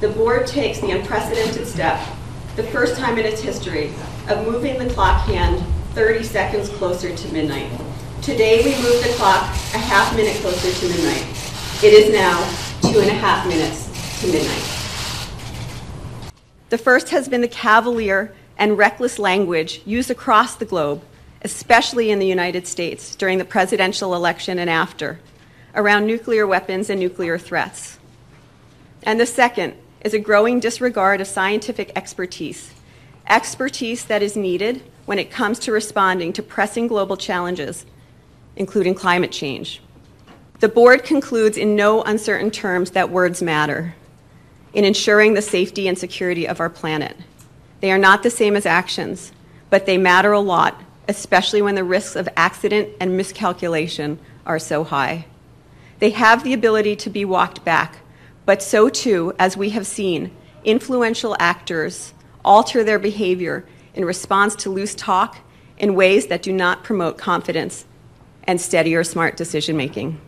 the board takes the unprecedented step, the first time in its history, of moving the clock hand 30 seconds closer to midnight. Today we moved the clock a half minute closer to midnight. It is now 2.5 minutes to midnight. The first has been the cavalier and reckless language used across the globe, especially in the United States during the presidential election and after, around nuclear weapons and nuclear threats. And the second is a growing disregard of scientific expertise, expertise that is needed when it comes to responding to pressing global challenges, including climate change. The board concludes in no uncertain terms that words matter in ensuring the safety and security of our planet. They are not the same as actions, but they matter a lot, especially when the risks of accident and miscalculation are so high. They have the ability to be walked back, but so too, as we have seen, influential actors alter their behavior in response to loose talk in ways that do not promote confidence and steady or smart decision making.